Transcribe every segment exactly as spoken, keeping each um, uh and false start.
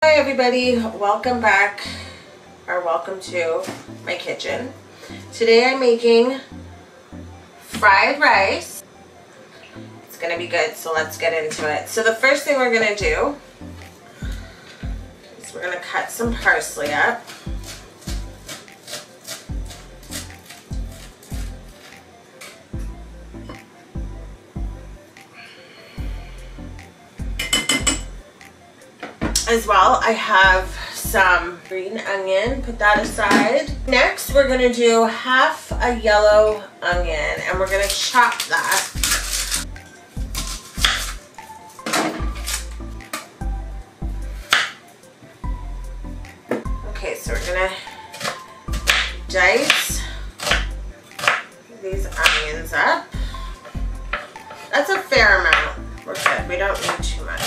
Hi everybody, welcome back or welcome to my kitchen. Today I'm making fried rice. It's gonna be good, so let's get into it. So the first thing we're gonna do is we're gonna cut some parsley up. As well, I have some green onion, put that aside. Next, we're gonna do half a yellow onion and we're gonna chop that. Okay, so we're gonna dice these onions up. That's a fair amount, we're good, we don't need too much.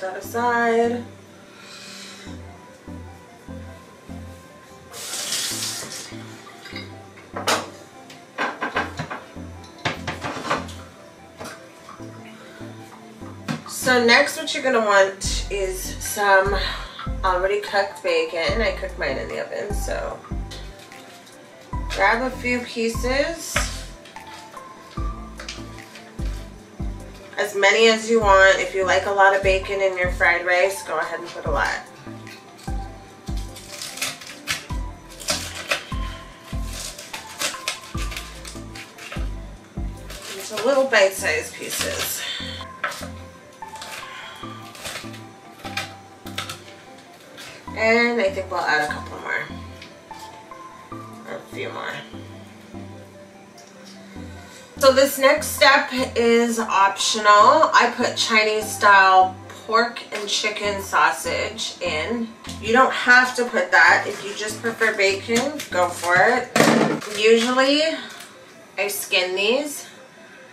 That aside. So next, what you're gonna want is some already cooked bacon. I cooked mine in the oven, so grab a few pieces, as many as you want. If you like a lot of bacon in your fried rice, go ahead and put a lot. Just little bite-sized pieces. And I think we'll add a couple more, or a few more. So this next step is optional. I put Chinese style pork and chicken sausage in. You don't have to put that. If you just prefer bacon, go for it. Usually I skin these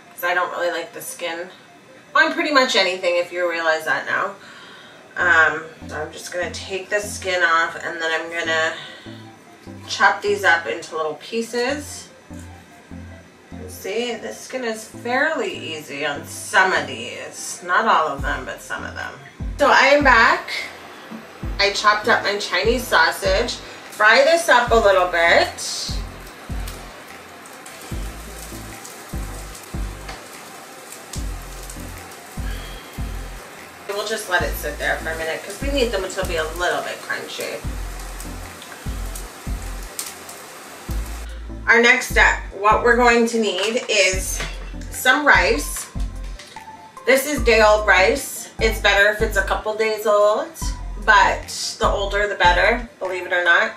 because I don't really like the skin on pretty much anything, if you realize that now. Um, so I'm just gonna take the skin off and then I'm gonna chop these up into little pieces. See, the skin is fairly easy on some of these. Not all of them, but some of them. So I am back. I chopped up my Chinese sausage. Fry this up a little bit. We'll just let it sit there for a minute because we need them to be a little bit crunchy. Our next step, what we're going to need is some rice. This is day old rice. It's better if it's a couple days old, but the older the better, believe it or not.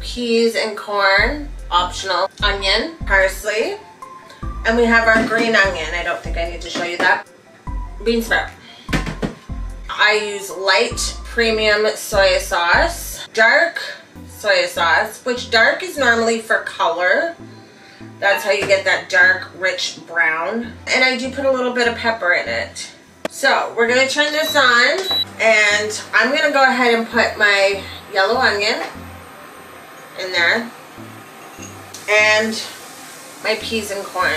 Peas and corn, optional. Onion, parsley, and we have our green onion. I don't think I need to show you that. Bean sprout. I use light premium soy sauce, dark soy sauce, which dark is normally for color. That's how you get that dark, rich brown. And I do put a little bit of pepper in it. So we're gonna turn this on and I'm gonna go ahead and put my yellow onion in there and my peas and corn.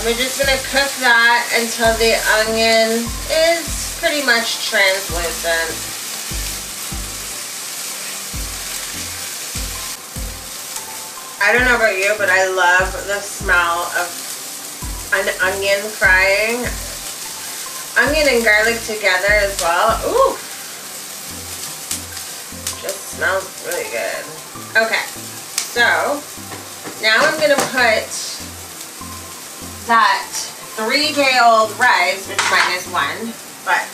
And we're just gonna cook that until the onion is pretty much translucent. I don't know about you, but I love the smell of an onion frying. Onion and garlic together as well. Ooh! Just smells really good. Okay, so now I'm gonna put that three-day-old rice, which mine is one, but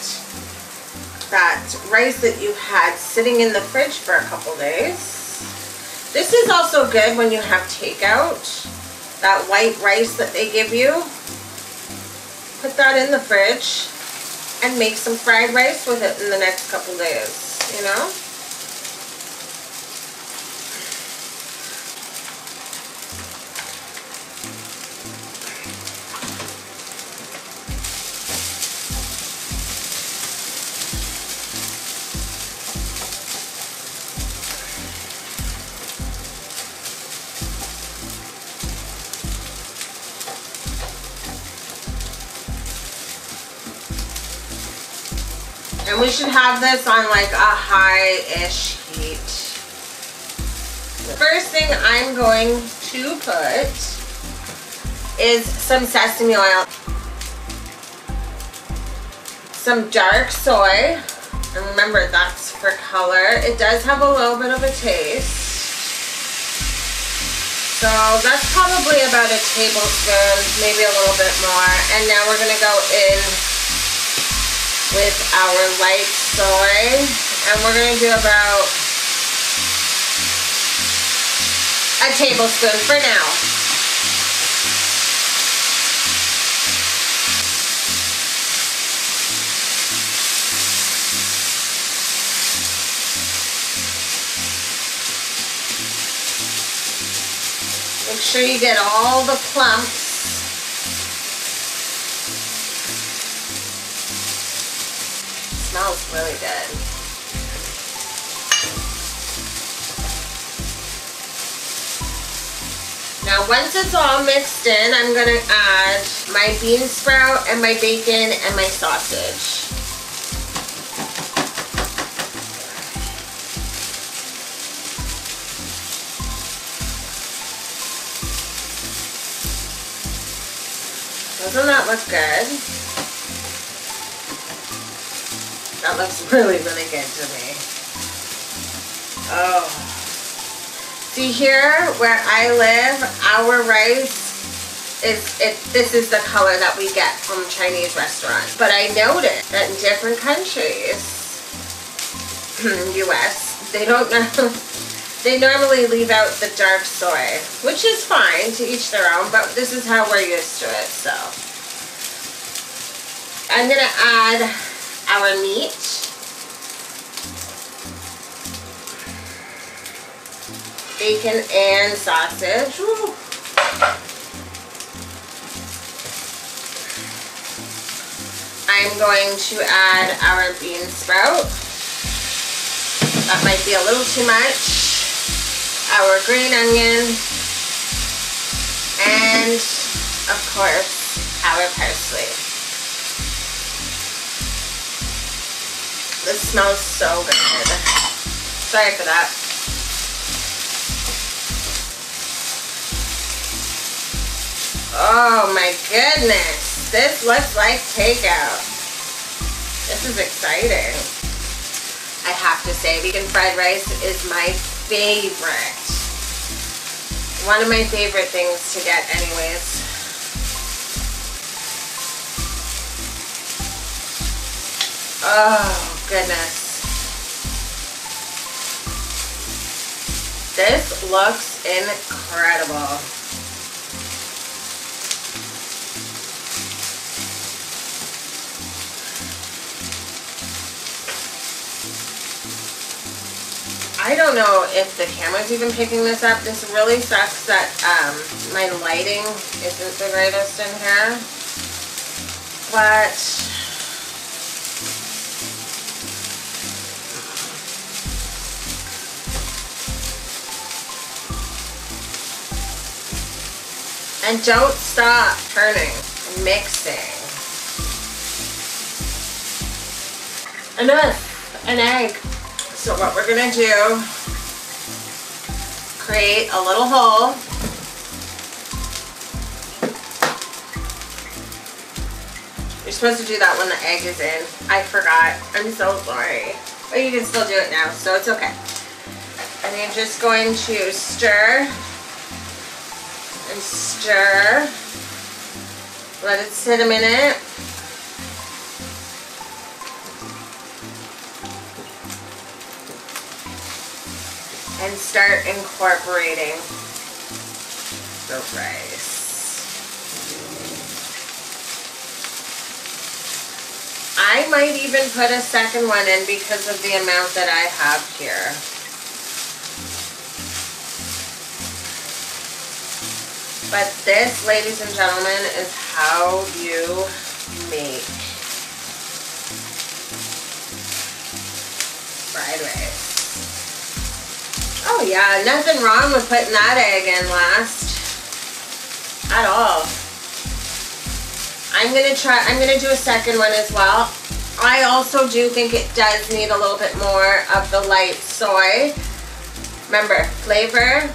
that rice that you've had sitting in the fridge for a couple days. This is also good when you have takeout. That white rice that they give you, put that in the fridge and make some fried rice with it in the next couple days, you know? And we should have this on like a high-ish heat. The first thing I'm going to put is some sesame oil, some dark soy, and remember that's for color. It does have a little bit of a taste. So that's probably about a tablespoon, maybe a little bit more. And now we're gonna go in with our light soy, and we're gonna do about a tablespoon for now. Make sure you get all the clumps. It smells really good. Now once it's all mixed in, I'm going to add my bean sprout and my bacon and my sausage. Doesn't that look good? That looks really, really good to me. Oh. See here, where I live, our rice, is it, this is the color that we get from Chinese restaurants. But I noticed that in different countries, U S, they don't know. They normally leave out the dark soy, which is fine, to each their own, but this is how we're used to it, so. I'm gonna add our meat. Bacon and sausage. Woo. I'm going to add our bean sprout. That might be a little too much. Our green onion, and of course our parsley. This smells so good. Sorry for that. Oh my goodness, this looks like takeout. This is exciting. I have to say, vegan fried rice is my favorite. One of my favorite things to get anyways. Oh goodness. This looks incredible. I don't know if the camera's even picking this up. This really sucks that um, my lighting isn't the greatest in here. But and don't stop turning and mixing. Enough, an egg. So what we're gonna do, create a little hole. You're supposed to do that when the egg is in. I forgot, I'm so sorry. But you can still do it now, so it's okay. And you're just going to stir and stir. Let it sit a minute. And start incorporating the rice. I might even put a second one in because of the amount that I have here. But this, ladies and gentlemen, is how you make fried rice. Oh yeah, nothing wrong with putting that egg in last at all. I'm gonna try, I'm gonna do a second one as well. I also do think it does need a little bit more of the light soy. Remember, flavor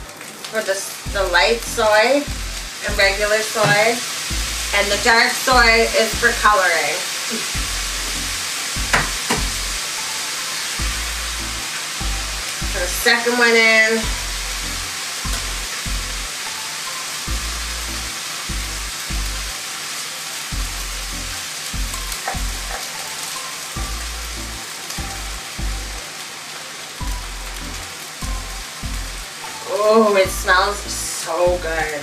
for the, the light soy and regular soy, and the dark soy is for coloring. So the second one in. Oh, it smells so good.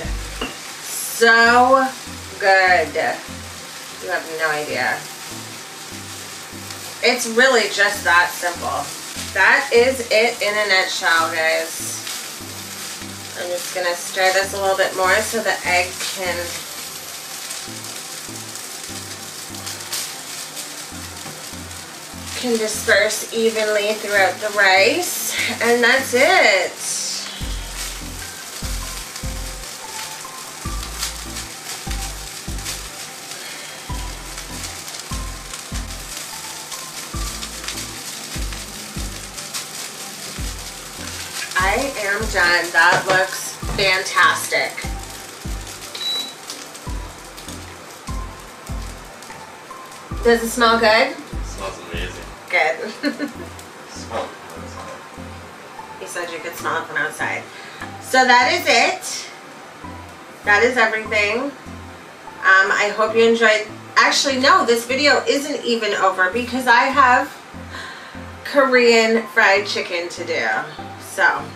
So good. You have no idea. It's really just that simple. That is it in a nutshell, guys. I'm just gonna stir this a little bit more so the egg can can disperse evenly throughout the rice. And that's it. I am done. That looks fantastic. Does it smell good? It smells amazing. Good. Smells good. You said you could smell it from outside. So that is it. That is everything. Um, I hope you enjoyed. Actually, no, this video isn't even over because I have Korean fried chicken to do. So